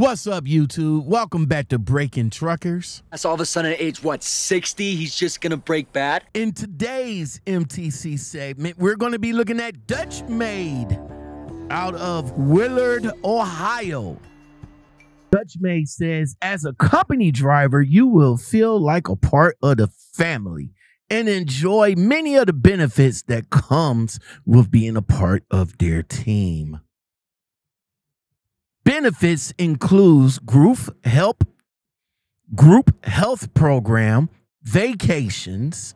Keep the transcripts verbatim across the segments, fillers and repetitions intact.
What's up, YouTube? Welcome back to Breaking Truckers. That's all of a sudden at age, what, sixty? He's just going to break bad? In today's M T C segment, we're going to be looking at Dutch Maid out of Willard, Ohio. Dutch Maid says, as a company driver, you will feel like a part of the family and enjoy many of the benefits that comes with being a part of their team. Benefits includes group help, group health program, vacations,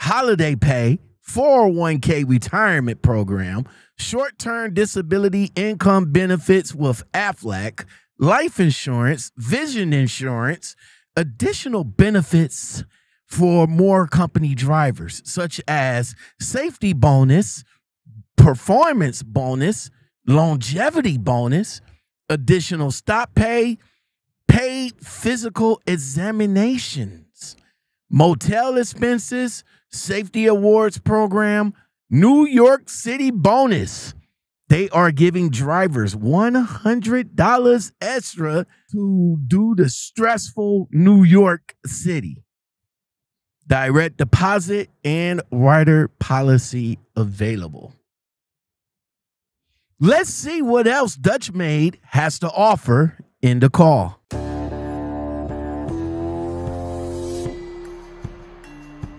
holiday pay, four oh one K retirement program, short-term disability income benefits with AFLAC, life insurance, vision insurance, additional benefits for more company drivers, such as safety bonus, performance bonus, longevity bonus, additional stop pay, paid physical examinations, motel expenses, safety awards program, New York City bonus. They are giving drivers one hundred dollars extra to do the stressful New York City. Direct deposit and rider policy available. Let's see what else Dutch Maid has to offer in the call.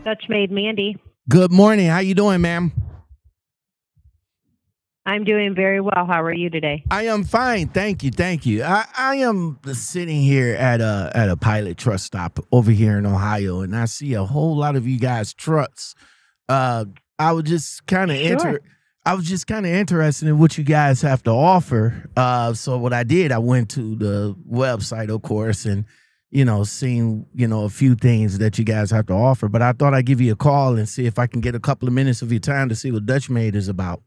Dutch Maid, Mandy. Good morning. How you doing, ma'am? I'm doing very well. How are you today? I am fine. Thank you. Thank you. I, I am sitting here at a, at a Pilot truck stop over here in Ohio, and I see a whole lot of you guys' trucks. Uh, I would just kind of sure. enter... I was just kind of interested in what you guys have to offer. Uh, so what I did, I went to the website, of course, and, you know, seen, you know, a few things that you guys have to offer. But I thought I'd give you a call and see if I can get a couple of minutes of your time to see what Dutch Maid is about.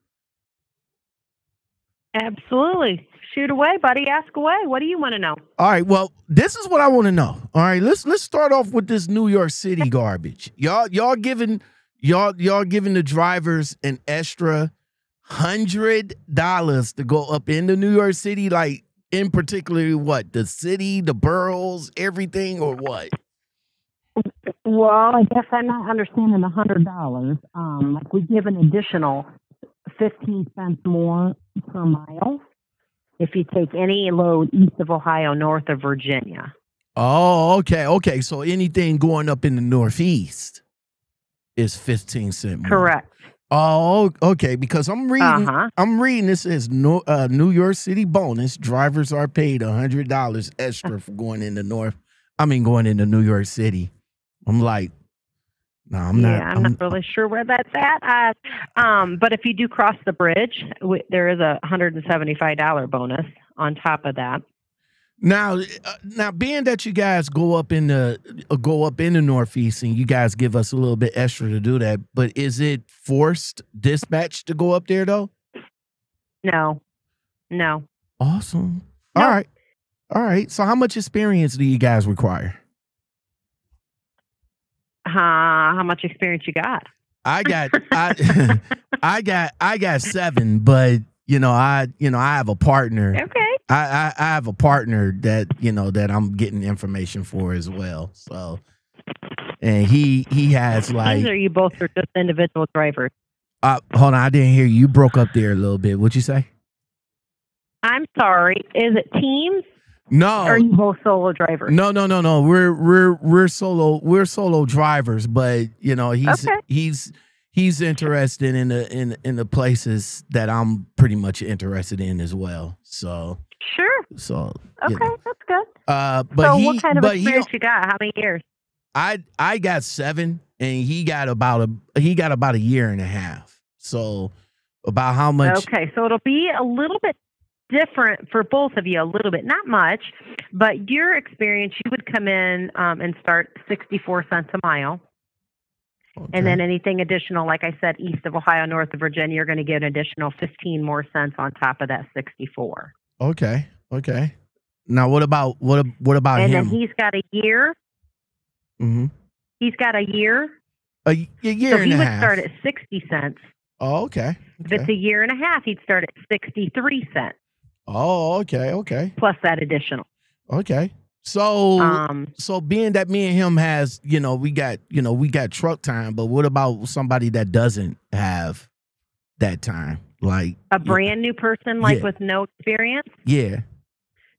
Absolutely. Shoot away, buddy. Ask away. What do you want to know? All right. Well, this is what I want to know. All right. Let's let's start off with this New York City garbage. Y'all, y'all giving y'all y'all giving the drivers an extra Hundred dollars to go up into New York City, like in particular, what the city, the boroughs, everything, or what? Well, I guess I'm not understanding the hundred dollars. Um, like we give an additional fifteen cents more per mile if you take any load east of Ohio, north of Virginia. Oh, okay, okay. So anything going up in the Northeast is fifteen cent more. Correct. Oh, okay. Because I'm reading, uh-huh. I'm reading. This is no, uh, New York City bonus. Drivers are paid a hundred dollars extra for going in the north. I mean, going into New York City. I'm like, no, I'm not. Yeah, I'm, I'm not really sure where that's at. Uh, um, but if you do cross the bridge, w there is a hundred and seventy-five dollar bonus on top of that. Now, uh, now, being that you guys go up in the uh, go up in the Northeast, and you guys give us a little bit extra to do that, but is it forced dispatch to go up there though? No, no. Awesome. No. All right, all right. So, how much experience do you guys require? Uh, how much experience you got? I got, I, I got, I got seven, but you know, I, you know, I have a partner. Okay. I, I, I have a partner that, you know, that I'm getting information for as well. So, and he, he has like, are you both are just individual drivers? Uh, hold on. I didn't hear you. You broke up there a little bit. What'd you say? I'm sorry. Is it teams? No. Or are you both solo drivers? No, no, no, no. We're, we're, we're solo, we're solo drivers, but you know, he's, okay. he's, he's interested in the, in, in the places that I'm pretty much interested in as well. So. Sure. So okay, know. That's good. Uh, but so he, what kind of experience you got? How many years? I I got seven, and he got about a he got about a year and a half. So about how much? Okay, so it'll be a little bit different for both of you, a little bit, not much, but your experience, you would come in um, and start sixty-four cents a mile. Okay. And then anything additional, like I said, east of Ohio, north of Virginia, you're going to get an additional fifteen more cents on top of that sixty-four. Okay. Okay. Now, what about what? What about and him? And then he's got a year. Mm-hmm. He's got a year. A, a year so and a half. He would start at sixty cents. Oh, okay. okay. If it's a year and a half, he'd start at sixty-three cents. Oh, okay, okay. Plus that additional. Okay. So, um, so being that me and him has, you know, we got, you know, we got truck time, but what about somebody that doesn't have that time? Like a brand yeah. new person, like yeah. with no experience? Yeah.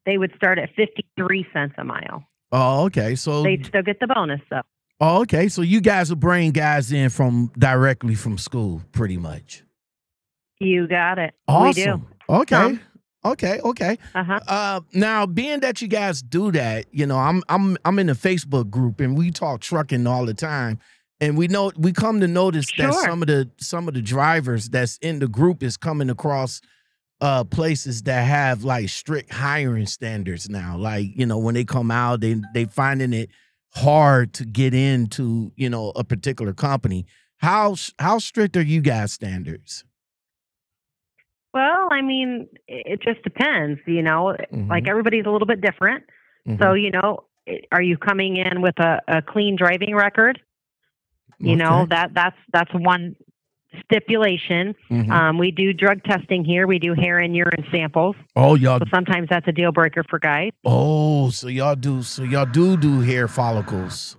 They would start at fifty-three cents a mile. Oh, okay. So they still get the bonus though. Oh, okay. So you guys will bring guys in from directly from school pretty much. You got it. Awesome. We do. Okay. Um, Okay, okay. Uh-huh. Uh, now, being that you guys do that, you know, I'm I'm I'm in a Facebook group and we talk trucking all the time, and we know we come to notice sure. that some of the some of the drivers that's in the group is coming across uh, places that have like strict hiring standards now. Like, you know, when they come out, they they finding it hard to get into, you know, a particular company. How how strict are you guys' standards? Well, I mean, it just depends, you know, mm-hmm. like everybody's a little bit different. Mm-hmm. So, you know, are you coming in with a, a clean driving record? You okay. know, that that's that's one stipulation. Mm-hmm. Um, we do drug testing here. We do hair and urine samples. Oh, y'all. So sometimes that's a deal breaker for guys. Oh, so y'all do. So y'all do do hair follicles.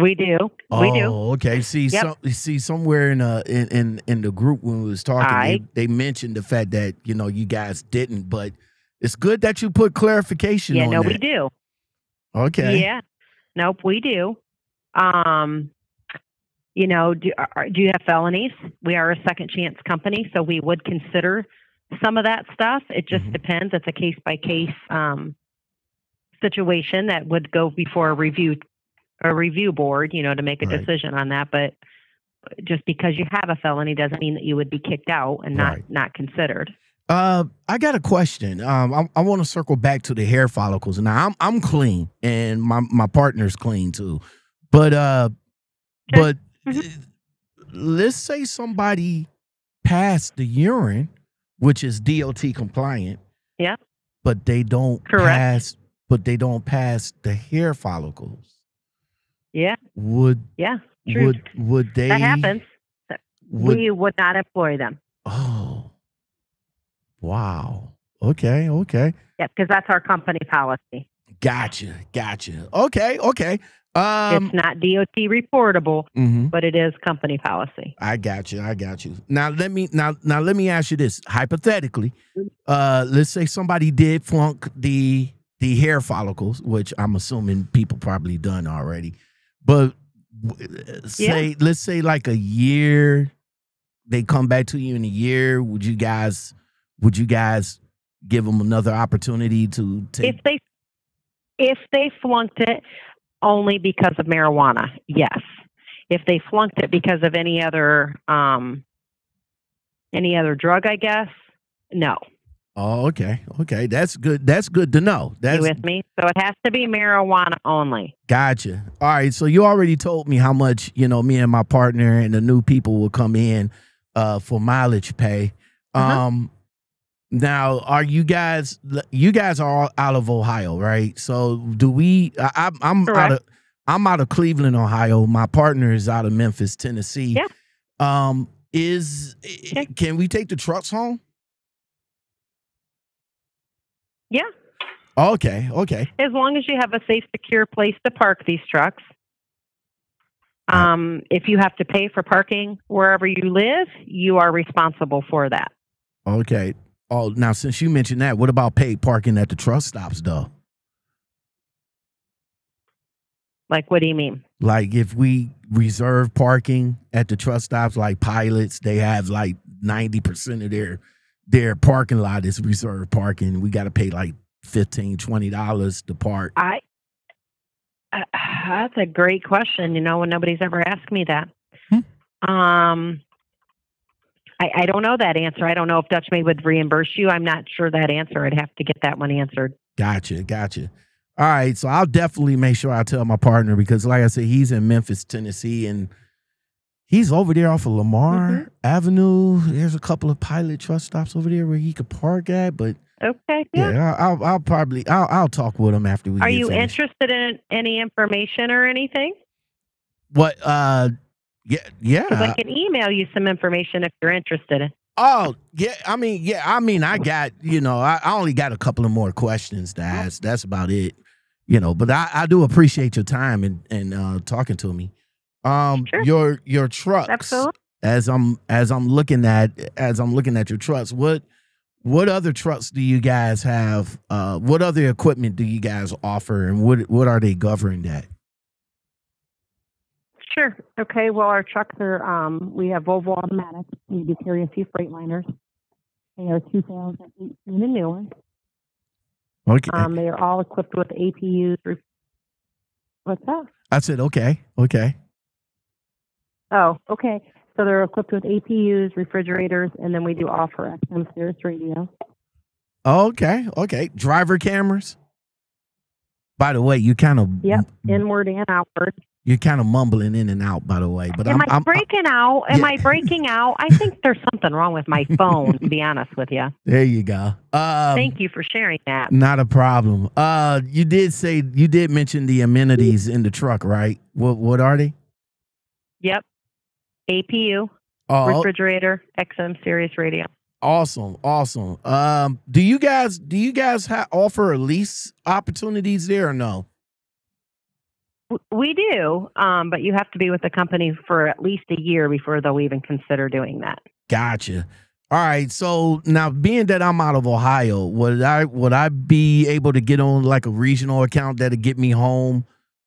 We do. Oh, we do. Okay. See, yep. some, see, somewhere in uh in, in in the group when we was talking, right. they, they mentioned the fact that you know you guys didn't, but it's good that you put clarification. Yeah, on no, that. we do. Okay. Yeah. Nope, we do. Um, you know, do are, do you have felonies? We are a second chance company, so we would consider some of that stuff. It just mm-hmm. depends. It's a case by case um situation that would go before a review. a review board, you know, to make a right. decision on that. But just because you have a felony doesn't mean that you would be kicked out and not, right. not considered. Uh, I got a question. Um, I, I want to circle back to the hair follicles. Now I'm, I'm clean and my, my partner's clean too, but, uh, okay. but let's say somebody passed the urine, which is D O T compliant. Yeah. But they don't Correct. pass, but they don't pass the hair follicles. Yeah. Would yeah. True. Would would they? That happens. Would, we would not employ them. Oh. Wow. Okay. Okay. Yeah, because that's our company policy. Gotcha. Gotcha. Okay. Okay. Um, it's not D O T reportable, mm-hmm. but it is company policy. I got you. I got you. Now let me now now let me ask you this hypothetically. Uh, let's say somebody did flunk the the hair follicles, which I'm assuming people probably done already. But say, yeah. let's say like a year, they come back to you in a year. Would you guys, would you guys give them another opportunity to take? If they, if they flunked it only because of marijuana, yes. If they flunked it because of any other, um, any other drug, I guess, no. Oh, okay. Okay. That's good. That's good to know. That's, you with me? So it has to be marijuana only. Gotcha. All right. So you already told me how much, you know, me and my partner and the new people will come in uh, for mileage pay. Uh-huh. Um, now, are you guys, you guys are all out of Ohio, right? So do we, I, I'm, out of, I'm out of Cleveland, Ohio. My partner is out of Memphis, Tennessee. Yeah. Um, is, okay. can we take the trucks home? Yeah. Okay. Okay. As long as you have a safe, secure place to park these trucks. Um, if you have to pay for parking wherever you live, you are responsible for that. Okay. Oh, now since you mentioned that, what about paid parking at the truck stops though? Like, what do you mean? Like if we reserve parking at the truck stops, like Pilots, they have like ninety percent of their Their parking lot is reserved parking. We got to pay like fifteen, twenty dollars to park. I, uh, that's a great question, you know, when nobody's ever asked me that. Hmm. Um, I, I don't know that answer. I don't know if Dutch Maid would reimburse you. I'm not sure that answer. I'd have to get that one answered. Gotcha. Gotcha. All right. So I'll definitely make sure I tell my partner because, like I said, he's in Memphis, Tennessee, and he's over there off of Lamar mm-hmm. Avenue. There's a couple of Pilot truck stops over there where he could park at. But okay, yeah, yeah I'll, I'll probably I'll, I'll talk with him after we. Are get you finished. Interested in any information or anything? What? Uh, yeah, yeah. I can email you some information if you're interested. Oh, yeah. I mean, yeah. I mean, I got, you know, I, I only got a couple of more questions to ask. That's about it. You know, but I, I do appreciate your time and, and uh, talking to me. Um, sure. Your your trucks. Absolutely. As I'm as I'm looking at as I'm looking at your trucks, what what other trucks do you guys have? Uh, what other equipment do you guys offer, and what what are they governing that? Sure. Okay. Well, our trucks are um, we have Volvo automatics. We do carry a few Freightliners. They are two thousand eighteen and newer. Okay. Um, they are all equipped with A P Us. What's that? I said, okay, okay. Oh, okay. So they're equipped with A P Us, refrigerators, and then we do offer X M Sirius radio. Okay, okay. Driver cameras. By the way, you kind of yep, inward and outward. You're kind of mumbling in and out, by the way. But am I'm, I I'm, breaking I'm, out? Am yeah. I breaking out? I think there's something wrong with my phone, to be honest with you. There you go. Um, Thank you for sharing that. Not a problem. Uh, you did say, you did mention the amenities in the truck, right? What What are they? Yep. A P U, oh, refrigerator, X M Sirius radio. Awesome, awesome. Um, do you guys do you guys ha offer lease opportunities there or no? We do, um, but you have to be with the company for at least a year before they'll even consider doing that. Gotcha. All right. So now, being that I'm out of Ohio, would I would I be able to get on like a regional account that'll get me home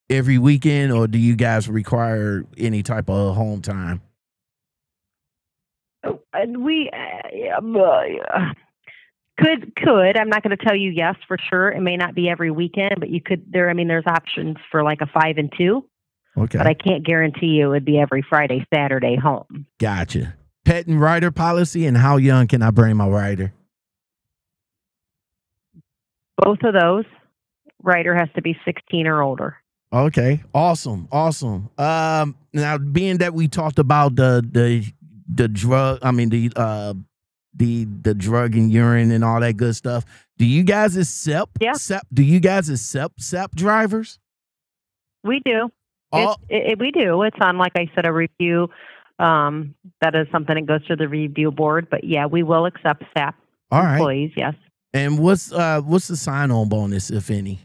every weekend, or do you guys require any type of home time? Oh, and we uh, yeah, but, yeah. Could, could. I'm not going to tell you yes for sure. It may not be every weekend, but you could, there, I mean, there's options for like a five and two. Okay. But I can't guarantee you it'd be every Friday, Saturday home. Gotcha. Pet and rider policy, and how young can I bring my rider? Both of those. Rider has to be sixteen or older. Okay. Awesome. Awesome. Um, now, being that we talked about the, the, the drug, I mean, the, uh, the the drug and urine and all that good stuff. Do you guys accept yeah. accept do you guys accept S E P drivers? We do. Oh. It, it, we do. It's on, like I said, a review. Um, that is something that goes to the review board. But yeah, we will accept S E P all right. employees, yes. And what's uh what's the sign on bonus, if any?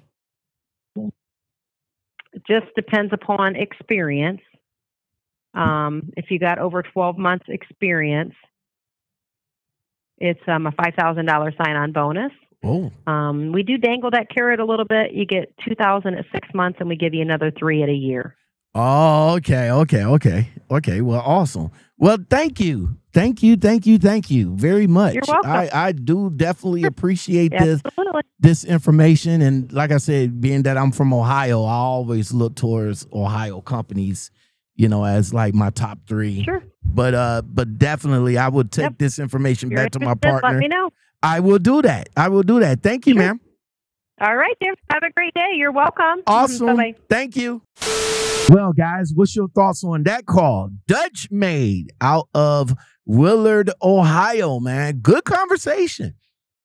It just depends upon experience. Um, if you got over twelve months experience, it's um, a five thousand dollar sign-on bonus. Oh. Um, we do dangle that carrot a little bit. You get two thousand dollars at six months, and we give you another three at a year. Oh, okay, okay, okay. Okay, well, awesome. Well, thank you. Thank you, thank you, thank you very much. You're welcome. I, I do definitely appreciate this, this information. And like I said, being that I'm from Ohio, I always look towards Ohio companies, you know, as like my top three. Sure. But uh, but definitely, I would take yep. this information You're back to my partner. Let me know. I will do that. I will do that. Thank you, sure. ma'am. All right, dear. Have a great day. You're welcome. Awesome. Bye-bye. Thank you. Well, guys, what's your thoughts on that call? Dutch Maid out of Willard, Ohio, man. Good conversation.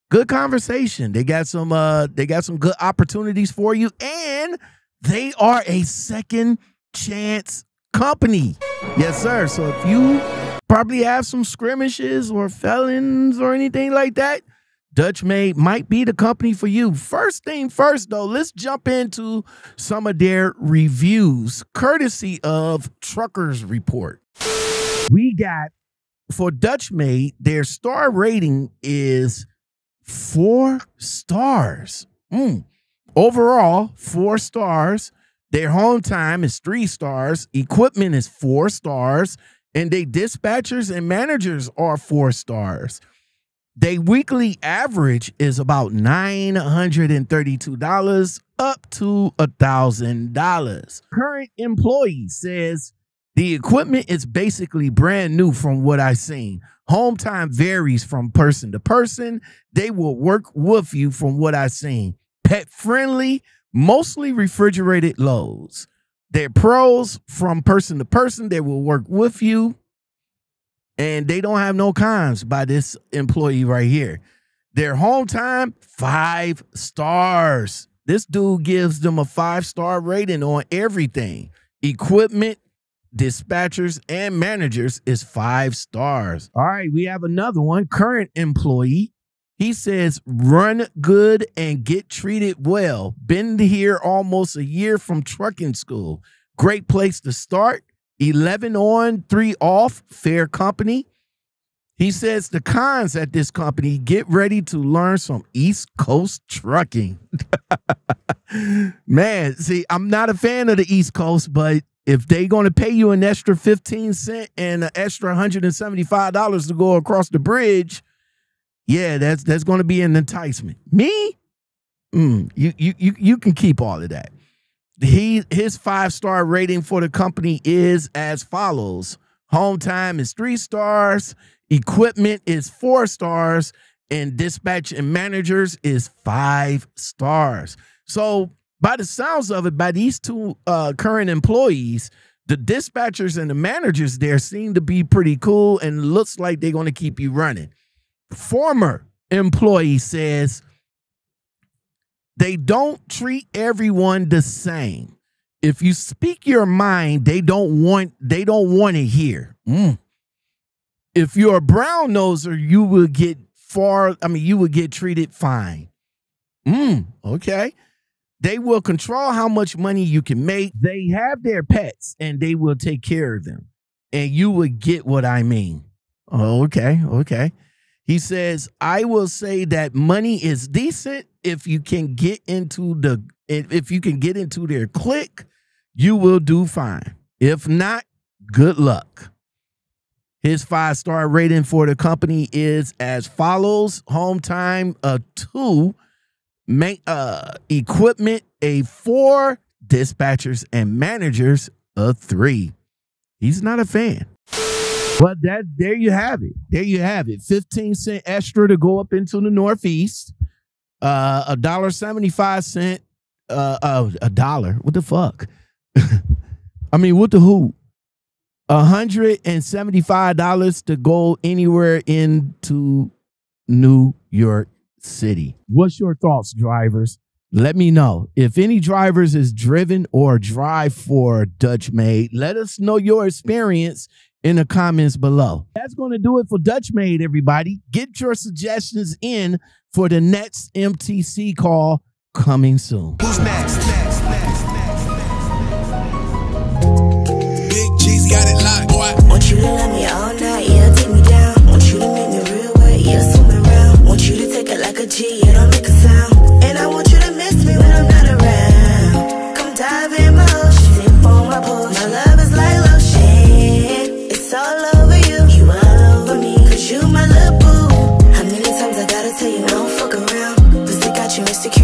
Good conversation. They got some. Uh, they got some good opportunities for you, and they are a second chance company. Yes, sir. So if you probably have some skirmishes or felons or anything like that, Dutch Maid might be the company for you. First thing first, though, let's jump into some of their reviews, courtesy of Truckers Report. We got, for Dutch Maid, their star rating is four stars. Mm. Overall, four stars. Their home time is three stars, equipment is four stars, and their dispatchers and managers are four stars. Their weekly average is about nine hundred thirty-two dollars up to one thousand dollars. Current employee says the equipment is basically brand new from what I've seen. Home time varies from person to person. They will work with you from what I've seen. Pet friendly. Mostly refrigerated loads. They're pros from person to person. They will work with you. And they don't have no cons by this employee right here. Their home time, five stars. This dude gives them a five-star rating on everything. Equipment, dispatchers, and managers is five stars. All right, we have another one, current employee. He says, run good and get treated well. Been here almost a year from trucking school. Great place to start. eleven on, three off, fair company. He says the cons at this company, get ready to learn some East Coast trucking. Man, see, I'm not a fan of the East Coast, but if they're going to pay you an extra fifteen cents and an extra one hundred seventy-five dollars to go across the bridge, yeah, that's that's going to be an enticement. Me? Mm, you, you, you, you can keep all of that. He, his five-star rating for the company is as follows. Home time is three stars. Equipment is four stars, and dispatch and managers is five stars. So by the sounds of it, by these two uh, current employees, the dispatchers and the managers there seem to be pretty cool and looks like they're going to keep you running. Former employee says they don't treat everyone the same. If you speak your mind, they don't want they don't want to hear. Mm. If you're a brown noser, you will get far. I mean, you will get treated fine. Mm, okay. They will control how much money you can make. They have their pets and they will take care of them. And you will get what I mean. Oh, okay. Okay. He says, I will say that money is decent. If you can get into the, if you can get into their clique, you will do fine. If not, good luck. His five-star rating for the company is as follows. Home time, a two. Main, uh, equipment, a four. Dispatchers and managers, a three. He's not a fan. But that, there you have it. There you have it. fifteen cent extra to go up into the Northeast. Uh, a dollar seventy-five cent. Uh, uh, a dollar. What the fuck? I mean, what the who? one hundred seventy-five dollars to go anywhere into New York City. What's your thoughts, drivers? Let me know. If any drivers is driven or drive for Dutch Maid, let us know your experience in the comments below. That's going to do it for Dutch Maid, everybody. Get your suggestions in for the next M T C call coming soon. Who's next? Next, next, next. Got it locked, boy. Want you to love me all night, yeah, take me down. Want you to make me real wet, yeah, swim around. Want you to take it like a G, yeah, don't make a sound. And I want you to miss me when I'm not around. Come dive in my ocean, sip on my pool. My love is like lotion, it's all over you. You all over me, cause you my little boo. How many times I gotta tell you, don't fuck around. Pussy got you, Mister Q.